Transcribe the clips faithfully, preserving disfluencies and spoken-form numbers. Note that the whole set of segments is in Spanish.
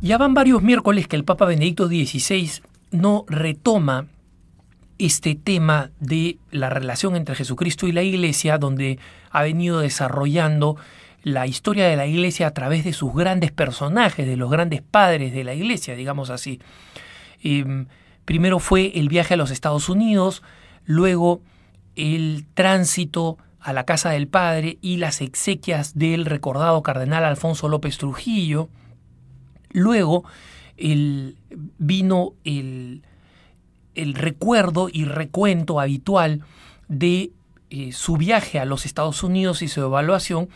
Ya van varios miércoles que el Papa Benedicto dieciséis no retoma este tema de la relación entre Jesucristo y la Iglesia, donde ha venido desarrollando la historia de la Iglesia a través de sus grandes personajes, de los grandes padres de la Iglesia, digamos así. Eh, primero fue el viaje a los Estados Unidos, luego el tránsito a la Casa del Padre y las exequias del recordado Cardenal Alfonso López Trujillo. Luego el, vino el, el recuerdo y recuento habitual de eh, su viaje a los Estados Unidos y su evaluación.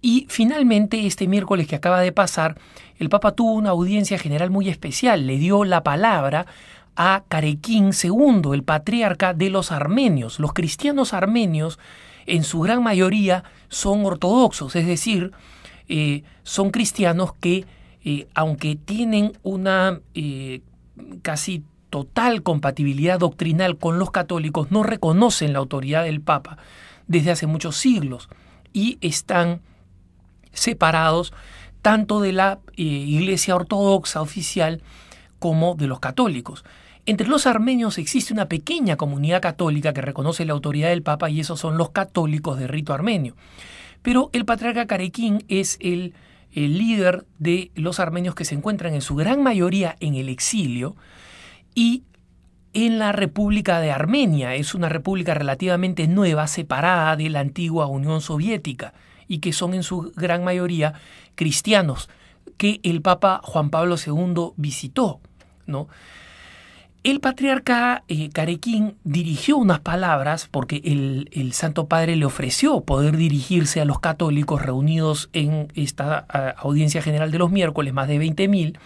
Y finalmente, este miércoles que acaba de pasar, el Papa tuvo una audiencia general muy especial. Le dio la palabra a Karekin segundo, el patriarca de los armenios. Los cristianos armenios, en su gran mayoría, son ortodoxos, es decir, eh, son cristianos que, eh, aunque tienen una eh, casi total compatibilidad doctrinal con los católicos, no reconocen la autoridad del Papa desde hace muchos siglos y están separados tanto de la eh, Iglesia ortodoxa oficial como de los católicos. Entre los armenios existe una pequeña comunidad católica que reconoce la autoridad del Papa, y esos son los católicos de rito armenio. Pero el patriarca Karekin es el, el líder de los armenios que se encuentran en su gran mayoría en el exilio y en la República de Armenia. Es una república relativamente nueva, separada de la antigua Unión Soviética, y que son en su gran mayoría cristianos, que el Papa Juan Pablo segundo visitó, ¿no? El patriarca eh, Karekin dirigió unas palabras, porque el, el Santo Padre le ofreció poder dirigirse a los católicos reunidos en esta a, audiencia general de los miércoles, más de veinte mil,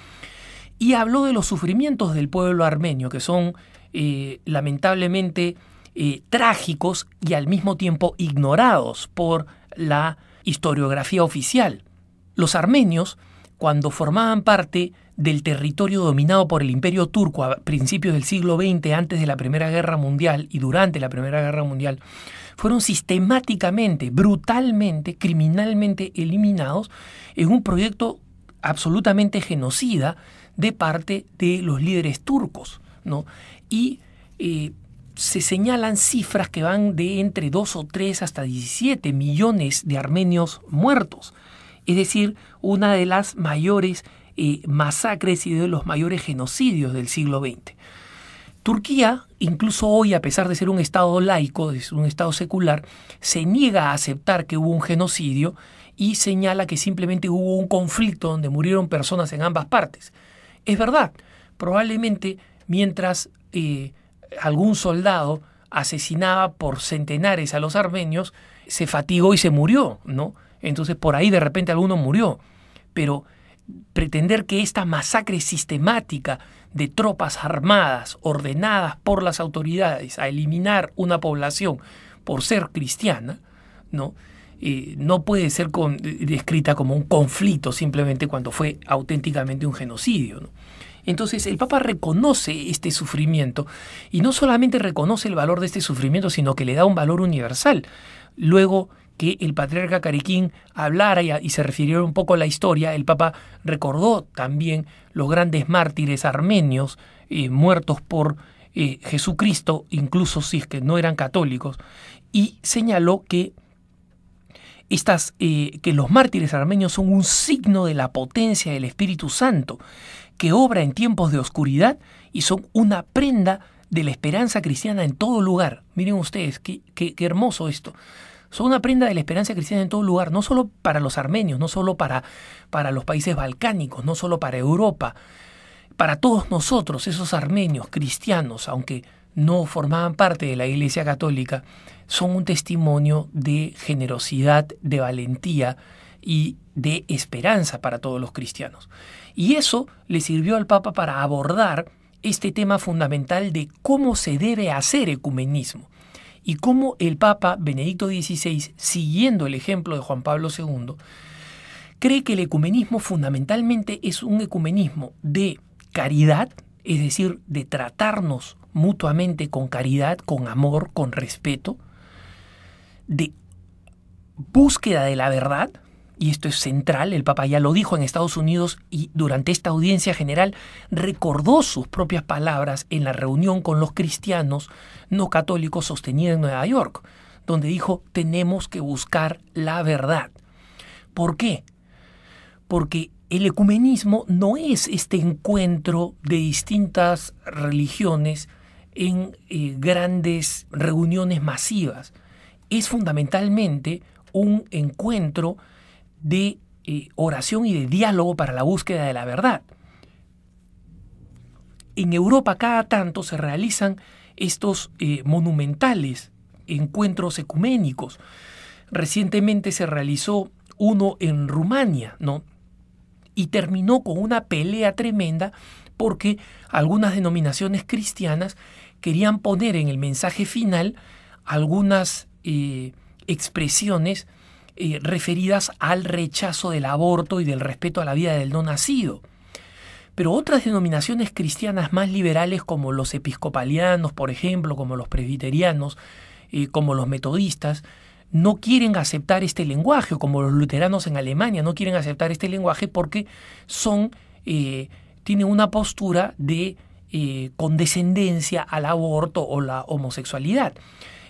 y habló de los sufrimientos del pueblo armenio, que son eh, lamentablemente eh, trágicos y al mismo tiempo ignorados por la historiografía oficial. Los armenios, cuando formaban parte del territorio dominado por el Imperio Turco a principios del siglo veinte, antes de la Primera Guerra Mundial y durante la Primera Guerra Mundial, fueron sistemáticamente, brutalmente, criminalmente eliminados en un proyecto absolutamente genocida de parte de los líderes turcos, ¿no? Y eh, se señalan cifras que van de entre dos o tres hasta diecisiete millones de armenios muertos. Es decir, una de las mayores eh, masacres y de los mayores genocidios del siglo veinte. Turquía, incluso hoy, a pesar de ser un estado laico, es un estado secular, se niega a aceptar que hubo un genocidio y señala que simplemente hubo un conflicto donde murieron personas en ambas partes. Es verdad, probablemente mientras eh, algún soldado asesinaba por centenares a los armenios, se fatigó y se murió, ¿no? Entonces por ahí de repente alguno murió. Pero pretender que esta masacre sistemática de tropas armadas ordenadas por las autoridades a eliminar una población por ser cristiana, ¿no? Eh, no puede ser con, descrita como un conflicto simplemente, cuando fue auténticamente un genocidio, ¿no? Entonces el Papa reconoce este sufrimiento, y no solamente reconoce el valor de este sufrimiento, sino que le da un valor universal. Luego que el patriarca Karekin hablara y, a, y se refiriera un poco a la historia, el Papa recordó también los grandes mártires armenios eh, muertos por eh, Jesucristo, incluso si es que no eran católicos, y señaló que Estas, eh, que los mártires armenios son un signo de la potencia del Espíritu Santo, que obra en tiempos de oscuridad, y son una prenda de la esperanza cristiana en todo lugar. Miren ustedes, qué, qué, qué hermoso esto. Son una prenda de la esperanza cristiana en todo lugar, no solo para los armenios, no solo para, para los países balcánicos, no solo para Europa, para todos nosotros, esos armenios cristianos, aunque no formaban parte de la Iglesia Católica, son un testimonio de generosidad, de valentía y de esperanza para todos los cristianos. Y eso le sirvió al Papa para abordar este tema fundamental de cómo se debe hacer ecumenismo, y cómo el Papa Benedicto dieciséis, siguiendo el ejemplo de Juan Pablo segundo, cree que el ecumenismo fundamentalmente es un ecumenismo de caridad, es decir, de tratarnos mutuamente con caridad, con amor, con respeto, de búsqueda de la verdad, y esto es central, el Papa ya lo dijo en Estados Unidos y durante esta audiencia general recordó sus propias palabras en la reunión con los cristianos no católicos sostenida en Nueva York, donde dijo: tenemos que buscar la verdad. ¿Por qué? Porque el ecumenismo no es este encuentro de distintas religiones en eh, grandes reuniones masivas. Es fundamentalmente un encuentro de eh, oración y de diálogo para la búsqueda de la verdad. En Europa cada tanto se realizan estos eh, monumentales encuentros ecuménicos. Recientemente se realizó uno en Rumania, ¿no? Y terminó con una pelea tremenda porque algunas denominaciones cristianas querían poner en el mensaje final algunas eh, expresiones Eh, referidas al rechazo del aborto y del respeto a la vida del no nacido. Pero otras denominaciones cristianas más liberales, como los episcopalianos, por ejemplo, como los presbiterianos, eh, como los metodistas, no quieren aceptar este lenguaje, como los luteranos en Alemania no quieren aceptar este lenguaje porque son, eh, tienen una postura de eh, condescendencia al aborto o la homosexualidad.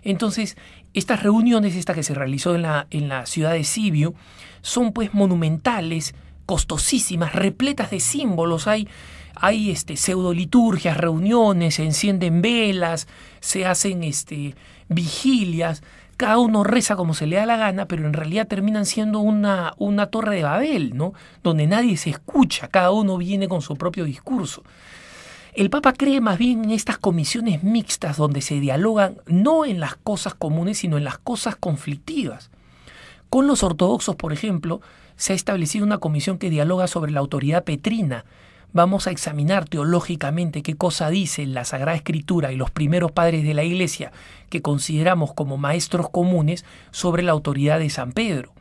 Entonces, estas reuniones, esta que se realizó en la, en la ciudad de Sibiu, son pues monumentales, costosísimas, repletas de símbolos. Hay, hay este, pseudoliturgias, reuniones, se encienden velas, se hacen este, vigilias, cada uno reza como se le da la gana, pero en realidad terminan siendo una, una torre de Babel, ¿no? Donde nadie se escucha, cada uno viene con su propio discurso. El Papa cree más bien en estas comisiones mixtas donde se dialogan no en las cosas comunes, sino en las cosas conflictivas. Con los ortodoxos, por ejemplo, se ha establecido una comisión que dialoga sobre la autoridad petrina. Vamos a examinar teológicamente qué cosa dice la Sagrada Escritura y los primeros padres de la Iglesia que consideramos como maestros comunes sobre la autoridad de San Pedro.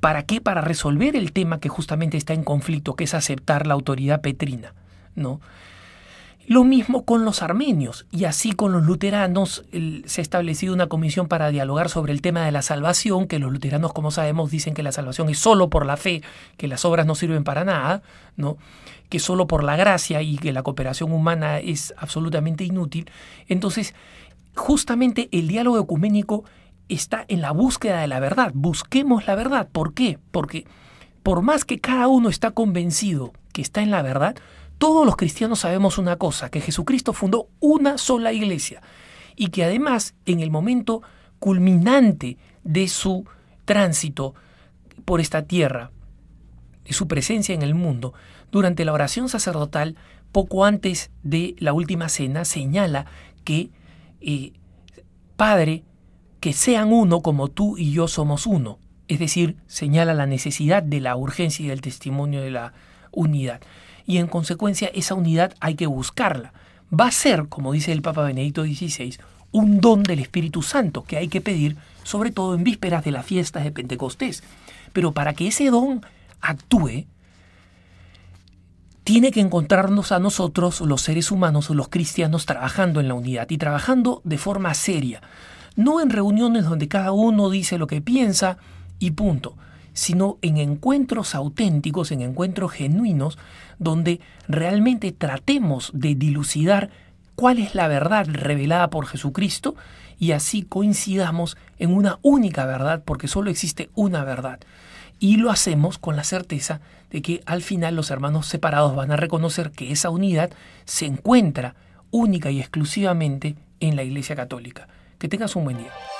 ¿Para qué? Para resolver el tema que justamente está en conflicto, que es aceptar la autoridad petrina, ¿no? Lo mismo con los armenios, y así con los luteranos. Se ha establecido una comisión para dialogar sobre el tema de la salvación, que los luteranos, como sabemos, dicen que la salvación es solo por la fe, que las obras no sirven para nada, ¿no? Que solo por la gracia y que la cooperación humana es absolutamente inútil. Entonces, justamente el diálogo ecuménico está en la búsqueda de la verdad. Busquemos la verdad. ¿Por qué? Porque por más que cada uno está convencido que está en la verdad, todos los cristianos sabemos una cosa, que Jesucristo fundó una sola iglesia y que además en el momento culminante de su tránsito por esta tierra, de su presencia en el mundo, durante la oración sacerdotal, poco antes de la última cena, señala que eh, Padre, que sean uno como tú y yo somos uno. Es decir, señala la necesidad de la urgencia y del testimonio de la unidad. Y en consecuencia esa unidad hay que buscarla. Va a ser, como dice el Papa Benedicto dieciséis, un don del Espíritu Santo que hay que pedir, sobre todo en vísperas de las fiestas de Pentecostés. Pero para que ese don actúe, tiene que encontrarnos a nosotros, los seres humanos, los cristianos, trabajando en la unidad y trabajando de forma seria. No en reuniones donde cada uno dice lo que piensa y punto, sino en encuentros auténticos, en encuentros genuinos, donde realmente tratemos de dilucidar cuál es la verdad revelada por Jesucristo y así coincidamos en una única verdad, porque solo existe una verdad. Y lo hacemos con la certeza de que al final los hermanos separados van a reconocer que esa unidad se encuentra única y exclusivamente en la Iglesia Católica. Que tengas un buen día.